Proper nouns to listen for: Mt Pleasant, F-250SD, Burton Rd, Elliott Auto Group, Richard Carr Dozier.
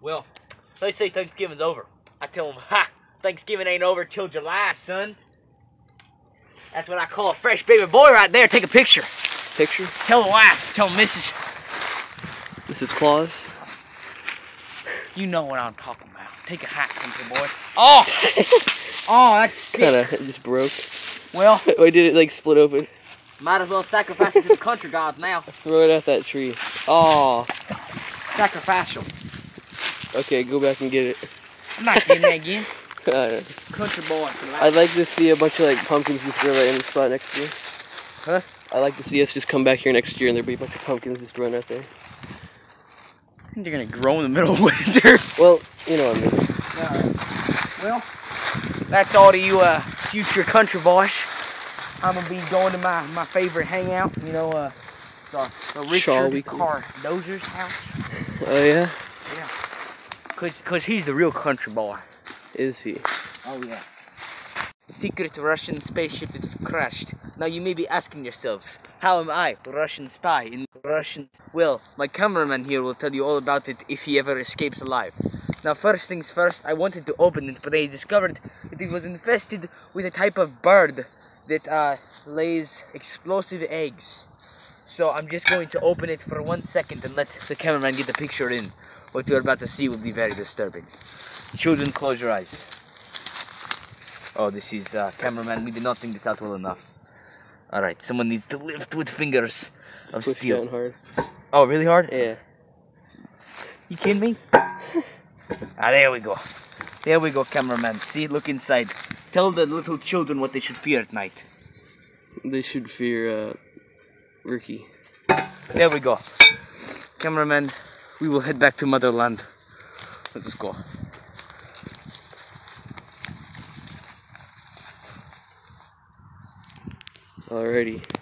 Well, they say Thanksgiving's over. I tell them, ha, Thanksgiving ain't over till July, sons. That's what I call a fresh baby boy right there. Take a picture. Picture? Tell the wife. Tell Mrs. Mrs. Claus. You know what I'm talking about. Take a hike, country boy. Oh! Oh, that's sick. Kinda, it just broke. Well. Wait, did it like split open? Might as well sacrifice it to the country gods now. Throw it at that tree. Oh. Sacrificial. Okay, go back and get it. I'm not getting that again. Country boy. I'd like to see a bunch of like pumpkins just grow right in the spot next year. Huh? I'd like to see us just come back here next year and there'd be a bunch of pumpkins just growing out there. I think they're gonna grow in the middle of winter. Well, you know what I mean. Alright. Well, that's all to you future country boys. I'm gonna be going to my favorite hangout, you know, the Richard Carr Dozier's house. Oh yeah? Yeah. Cause he's the real country boy. Is he? Oh yeah. Secret Russian spaceship is crashed. Now you may be asking yourselves, how am I, Russian spy in Russian? Well, my cameraman here will tell you all about it if he ever escapes alive. Now first things first, I wanted to open it, but I discovered that it was infested with a type of bird that lays explosive eggs. So I'm just going to open it for 1 second and let the cameraman get the picture in. What you're about to see will be very disturbing. Children, close your eyes. Oh, this is cameraman. We did not think this out well enough. All right, someone needs to lift with fingers just of steel. Hard. Oh, really hard? Yeah. You kidding me? Ah, there we go. There we go, cameraman. See, look inside. Tell the little children what they should fear at night. They should fear Ricky. There we go. Cameraman. We will head back to motherland. Let us go. Alrighty.